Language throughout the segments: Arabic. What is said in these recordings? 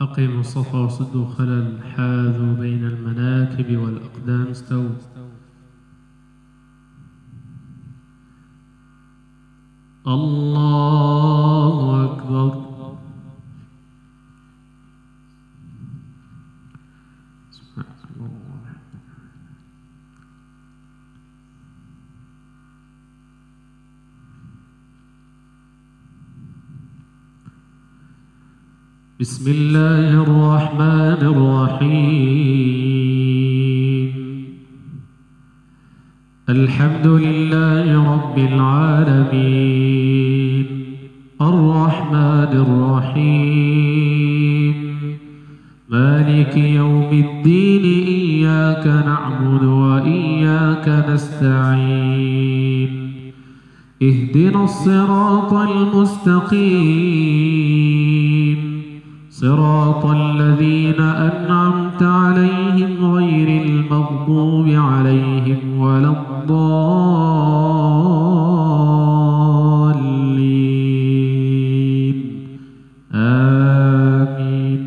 أقيموا الصف وسدوا خلل، حاذوا بين المناكب والأقدام، استووا. الله أكبر. بسم الله الرحمن الرحيم. الحمد لله رب العالمين الرحمن الرحيم مالك يوم الدين إياك نعبد وإياك نستعين اهدنا الصراط المستقيم صراط الذين أنعمت عليهم غير المغضوب عليهم ولا الضالين آمين.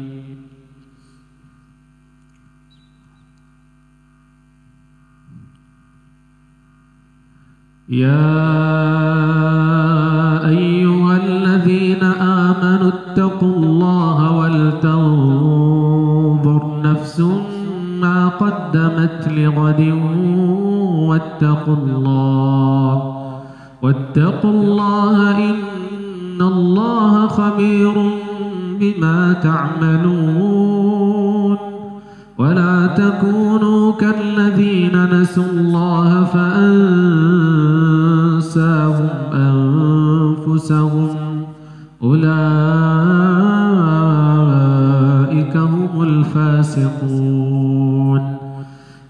يا أيها الذين آمنوا اتقوا الله ولتنظر نفس ما قدمت لغد واتقوا الله إن الله خبير بما تعملون. ولا تكونوا كالذين نسوا الله فأنساهم أنفسهم أولئك هم الفاسقون.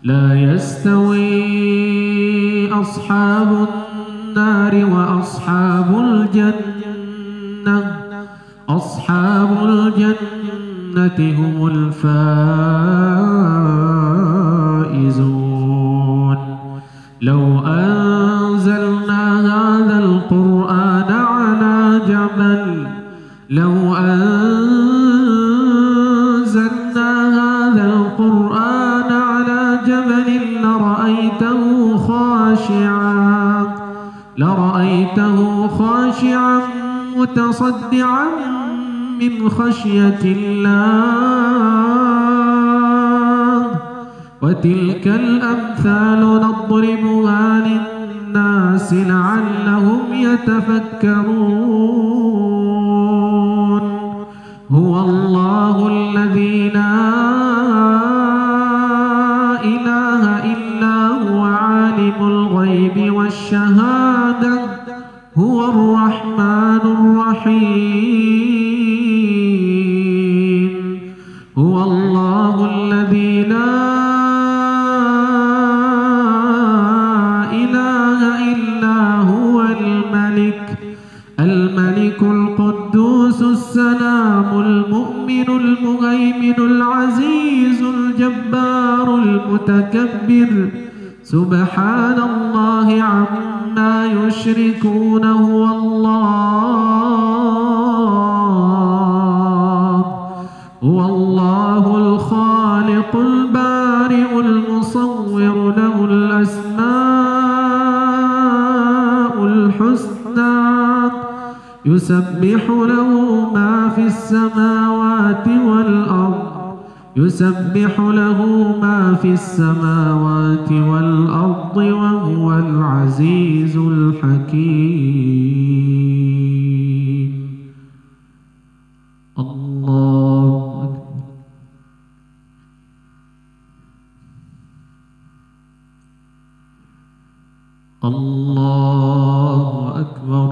لا يستوي أصحاب النار وأصحاب الجنة هم الفائزون. لو أنزلنا هذا القرآن على جبل لرأيته خاشعا متصدعا من خشية الله. وتلك الأمثال نضربها للناس لعلهم يتفكرون. هو الله الذي لا إله إلا هو عالم الغيب والشهادة هو الرحمن الرحيم. هو الله الذي لا إله إلا هو الملك القدوس السلام المؤمن المهيمن العزيز الجبار المتكبر. سبحان الله عما يشركون. هو الله الخالق البارئ الْبَارِئُ الْمُصَوِّرُ لَهُ الْأَسْمَاءُ الْحُسْنَى يُسَبِّحُ لَهُ مَا فِي السَّمَاوَاتِ وَالْأَرْضِ وَهُوَ الْعَزِيزُ الْحَكِيمُ. الله أكبر. الله أكبر.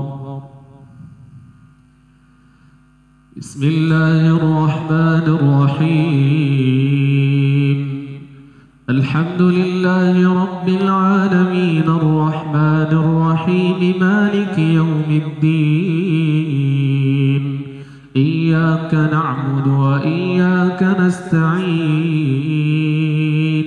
بسم الله الرحمن الرحيم. الحمد لله رب العالمين الرحمن الرحيم مالك يوم الدين. إياك نعبد وإياك نستعين.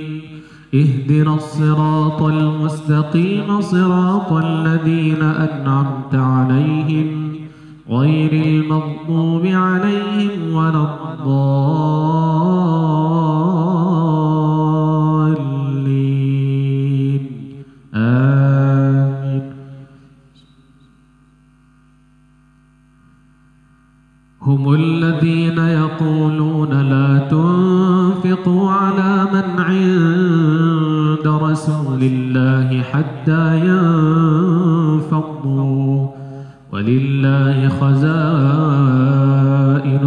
اهدنا الصراط المستقيم صراط الذين أنعمت عليهم غير المغضوب عليهم ولا الضالين. آمين. هم الذين يقولون لا تنفقوا على من عند رسول الله حتى ينفضوا ولله خزائن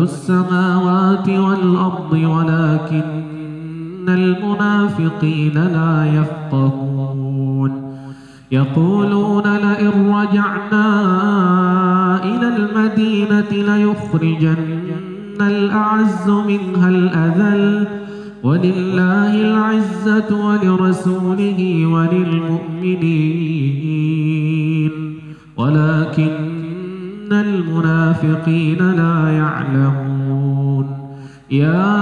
السماوات والأرض ولكن المنافقين لا يفقهون. يقولون لئن رجعنا إلى المدينة ليخرجن الأعز منها الأذل ولله العزة ولرسوله وللمؤمنين ولكن المنافقين لا يعلمون. يا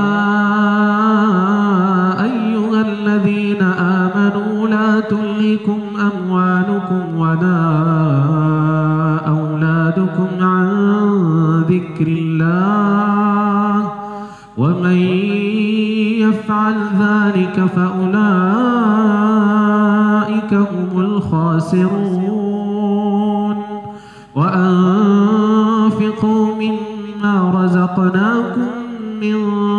أيها الذين آمنوا لا تلهكم أموالكم ولا أولادكم عن ذكر الله ومن يفعل ذلك فأولئك هم الخاسرون. وأنفقوا مما رزقناكم من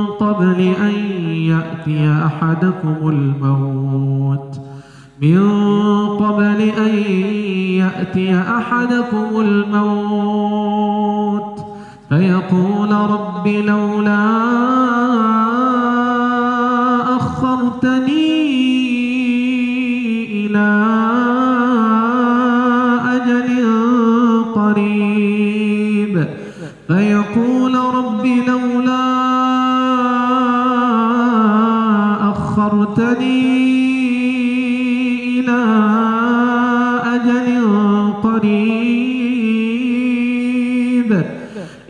قبل أن يأتي أحدكم الموت فيقول رب لولا أخرتني إلى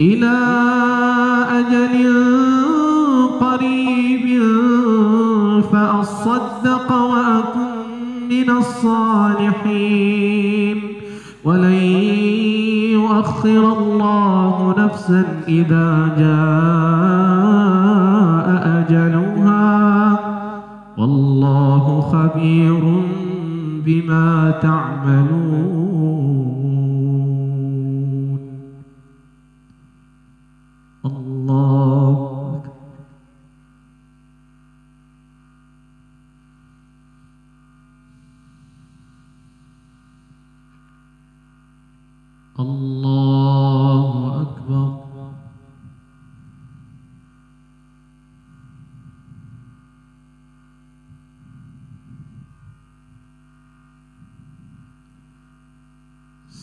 إلى أجل قريب فأصدق وأكن من الصالحين. ولن يؤخر الله نفسا إذا جاء أجلها والله خبير بما تعملون. الله أكبر. الله أكبر.